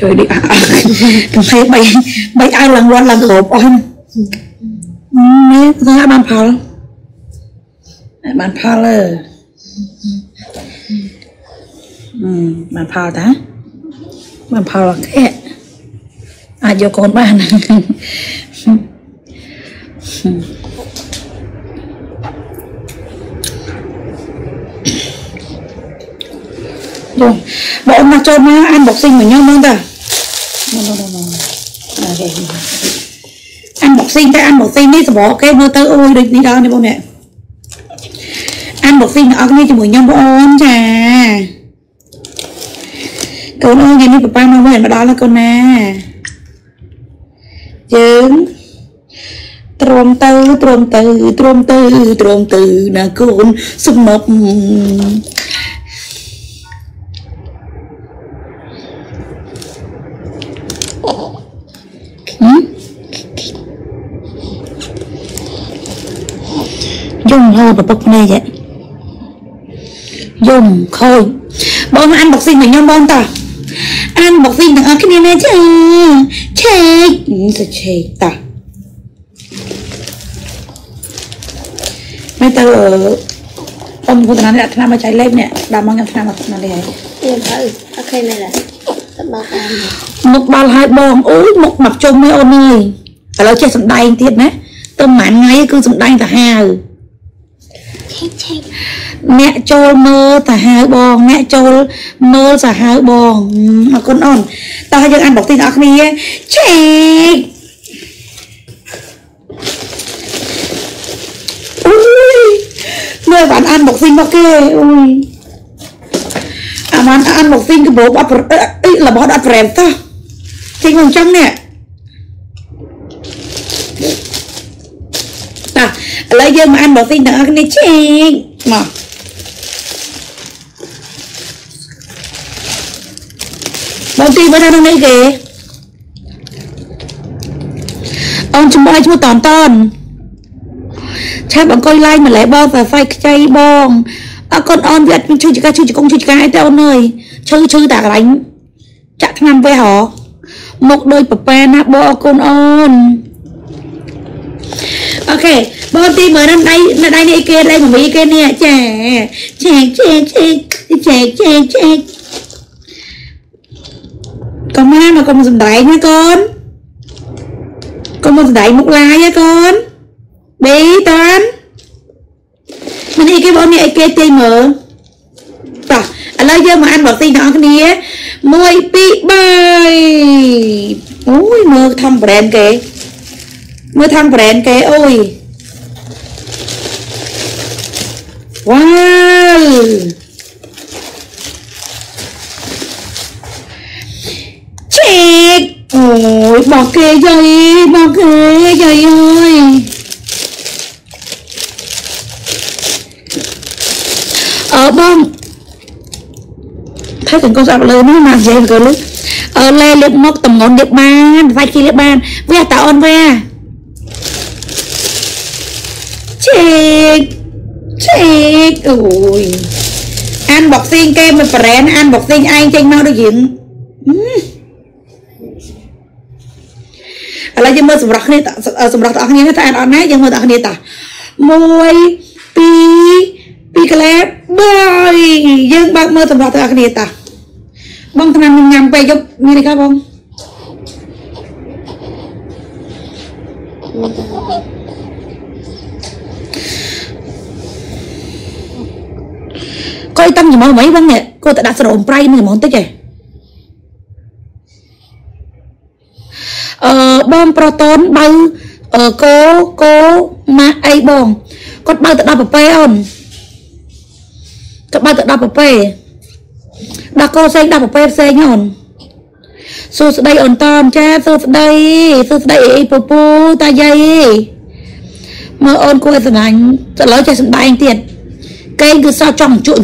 Trời đi thấy bay bay ai lần loan lần gộp ôm nè ra bàn phao bàn phao rồi bàn phao ta bàn phao là cái à vô con bàn rồi bọn mà cho má ăn bọc sinh của nhau luôn ta ăn bọc sinh ta ăn bọc sinh đi rồi bỏ cái mưa tơ ôi đừng đi đâu nè bố mẹ ăn bọc sinh ở cái thì buổi nhau bố ôn chà con ơi ngày nay của ba nó về mà đó là con nè trứng trôm tư là con sung mập dùng hơi và bọc này vậy dùng khôi bọn ăn bọc sinh với nhau bọn ta ăn bọc sinh được ở cái này này chứ chê ta mấy tao ở ông của tao này làm mà trái lên nè làm mong nhau làm mà tao này em thấy ok này là một bao hai bông ối một mặt chung mấy ôn ơi phải nói chuyện sầm đay thiệt đấy tôi mãn ngay cứ sầm đay cả hà mẹ cho mơ cả hai bông mẹ cho mơ cả hai bông mà con ôn tao hay ăn bọc tinh ác đi chị nơi bạn ăn bọc tinh bọc kê ui bạn ăn bọc tinh cái bố bọc là bó đã rèm ta tinh hồng trong nè à lấy giờ mà ăn bọc tinh nữa này chị mà bọc tinh bữa nay nó lấy kì ông chúng bay chúng toàn toàn cha bọn coi like mà lấy bông và phải chay bông à con on việt chơi chỉ công tao nơi chơi tạc đánh chặt ngăn với họ một đôi papa na bo con on ok bông tim mới năm đây là đây này kia đây của mấy kia nè trẻ con má mà con dùng đáy nha con muốn đáy mục la nha con bé toán mình đi cái bọn này cái tim mở rồi lấy giờ mà ăn bọc tinh nó cái này môi bị bay ôi mưa thăm brand kì mưa thăm brand kì ôi wow chết ôi bọc kê dây ơi ở bông thấy từng con sọc lớn nó mà dễ rồi lúc ở lê liệp mốc tầm ngón liệp ban vai chi liệp ban ve tạo ôn ve chết ôi ăn bọc xinh kem mà rén ăn bọc xinh anh tranh mau được diễn là giờ mơ sầm rắc tạo như thế ta ăn ăn nấy giờ mơ tạo như ta môi pi Picalet bơi dân bác mơ tầm đó từ Akane ta bông thằng mình nhằm quay giúp như thế các bông coi tâm gì mơ mấy bông nhỉ cô ta đã sờ ổn pray mình món tới kìa bông proton bao cô mà ai bông con bao tự đọc bê ổn các bạn tự đọc một phê đã cô sẽ đọc một phê xe nhổn số đây ổn toàn cha số đây popo ta dây mơ ôn cô sẽ đánh lấy cho sân bay anh tiền kênh cứ sao trong chuộn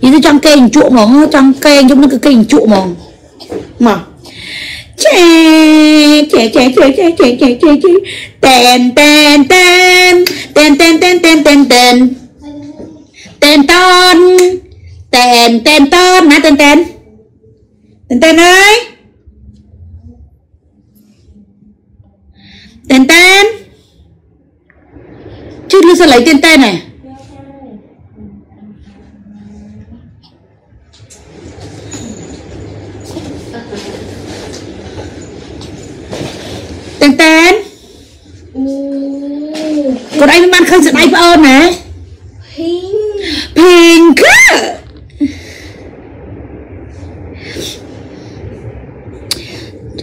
như thế trong kênh chuộn mỏng trong kênh trong cái kênh chuộn mỏng mà chè tên tên tên má tên Tình ơi, Tình chút nữa sẽ lấy Tình này. Tình còn anh mang khăn giật anh ơn này. Pink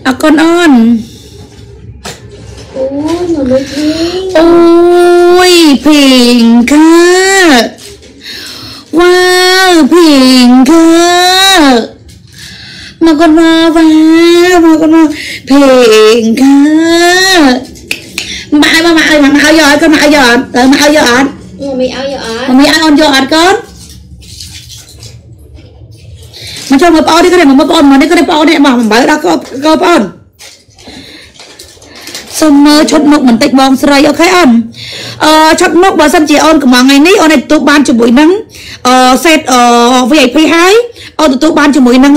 à con on. Ôi Pink à. Wow Pink à. Mà con vào mà con vào Pink à. Mà ơi mà áo giọt con mà áo giọt tới mà áo giọt mày ăn giọt con mà cho một bao đi cái này một bao mà đây cái này bao này mà mình bới đó có bao xong mơ chốt mốc mình tịch bong sợi ok on chốt mốc vào sân chị on của mà ngày ní on này tụi ban cho buổi nắng set VIP hai on tụi ban cho buổi nắng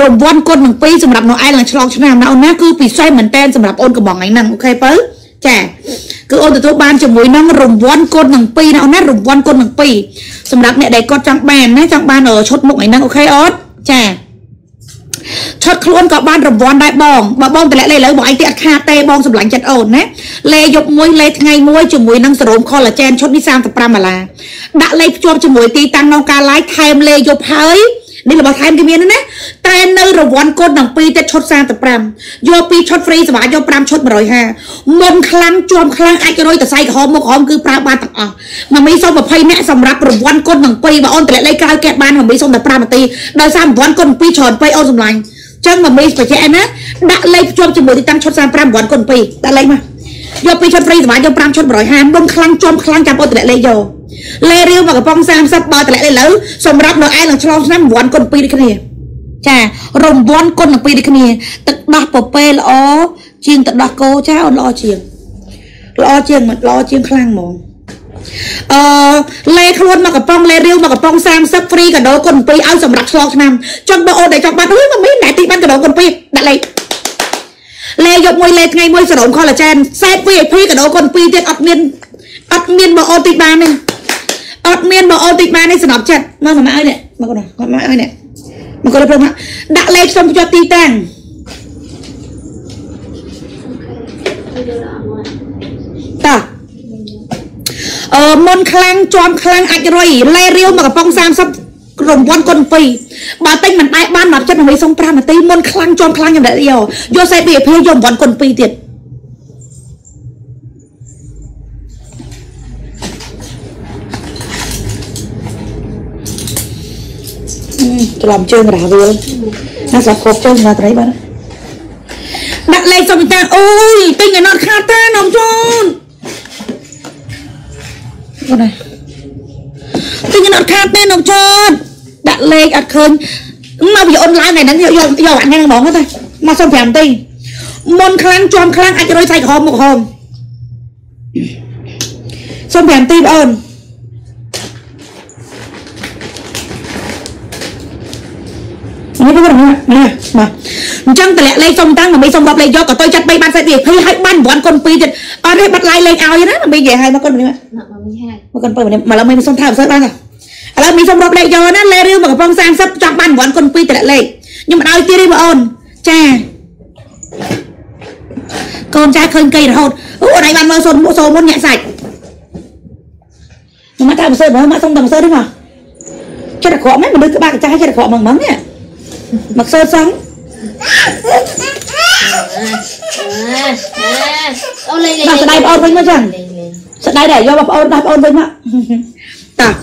rồng vón côn bằng pi sầm đập nó ai là chọc cho nam nó nè cứ bị xoay mình tên sầm đập ôn của bọn ấy nằm ok pớ chả cứ ôn từ tối ban cho mũi nắng rồng vón côn bằng pi nó nè rồng vón côn bằng pi sầm đập mẹ đầy con trăng bàn nè trăng ban ở chốt mộng ấy nằm ok ớt chả chốt luôn có ban rồng vón đại bong mà bong từ lại lấy bọn anh tiệt kha tê bong sầm lạnh chặt ổn nè lê dục mũi lê ngày mũi cho mũi nắng sầm kho là chen chốt đi sang tập pram mà là đã lấy cho mũi ti tăng nong ca lái thêm lê dục hơi nên là bảo thay cái miếng nữa nè, tay nơi rồi vón côn đằng pi tết chốt sang tập pram, do pi chốt free sờ do pram chốt mà rồi ha, mồm khăn chom khăn ai cho đôi từ say hóm một hóm cứ pram ban tập à, mà mấy xong mà phay nè xong ráp rồi vón côn đằng pi và on từ lại lấy cao kẹt ban mà mấy xong tập pram mà ti, đôi sang vón côn pi chọn pi on sầm lạnh, chân mà mấy phải che nè, đã lấy chom cho mùi thì tăng chốt sang pram vón côn pi, đã lấy mà, do pi chốt free sờ do pram chốt mà rồi ha, mồm khăn chom khăn chạm on từ lại lấy vô. Lê riêu mà cái phong sam sắp bò tại lại lấy lỡ xong rắp nó ai là cho năm vón con pi đi cái này chà rồng vón con là pi đi cái này tật đọt bò pe lõ chiên tật đọt cô cha ôn lõ chiên mà lõ chiên khang mồm lê khôn mà cái phong lê riêu mà cái phong sam sắp free cả đó con pi áo xong rắp cho năm trong bao để trong bát núi mà mấy nãy tị ban cả đó con pi đã lấy lê dục môi lê ngay môi sờ đồn kho là chen set VIP cả đó con pi tiệt ấp miên bò tị ban này ớt miên bộ ôn tịch ba này sẵn ấp chặt mà má ơi nè mà con má ơi nè mà con đập đã lên xong cho tí tàng ta môn khang chom khang ạch rồi lê riêu mà cái phong sam sắp rồng vón con phì bà tinh mình ai ban mặt chất mà mấy xong pram mà tí môn khang chom khang nhầm đại yêu vô xe bìa phê dồn vón con phì tiệt làm chơi mà rồi nó sẽ cột chơi mà thấy bạn đặt lên xong ta ôi tinh này nó khá ta nóng chôn con này tinh này nó khá ta nóng chôn đặt lên đặt khơn mà bây giờ online này đang hiểu bạn nghe bóng hết thôi mà xong phải làm tinh môn khăn chom khăn anh cho đôi sạch hôm một hôm xong phải làm tinh ơn mà chẳng lẽ lấy xong tăng mà mấy xong bọc lấy do cả tôi chặt bay ban sai việc hay hai ban bọn con pi thì ở đây bắt lại lấy ao vậy đó mà bây giờ hai ba con mình mà con pi mà là mình xong thao sao ban à là mình xong bọc lấy do nó lấy riêu mà cái phong sang sắp trong ban bọn con pi thì lại lấy nhưng mà đôi tia đi mà ôn cha con trai khơi cây rồi hột ở đây ban mơ sơn mũ sâu muốn nhẹ sạch nhưng mà thao sơn nó mà xong bằng sơn đấy mà cho là khó mấy mà đưa các bạn trai cho là khó bằng mắm nhỉ mặc sơn sống mà sợ đây bọc ôn với nó chẳng sợ đây để do bọc ôn với nó ta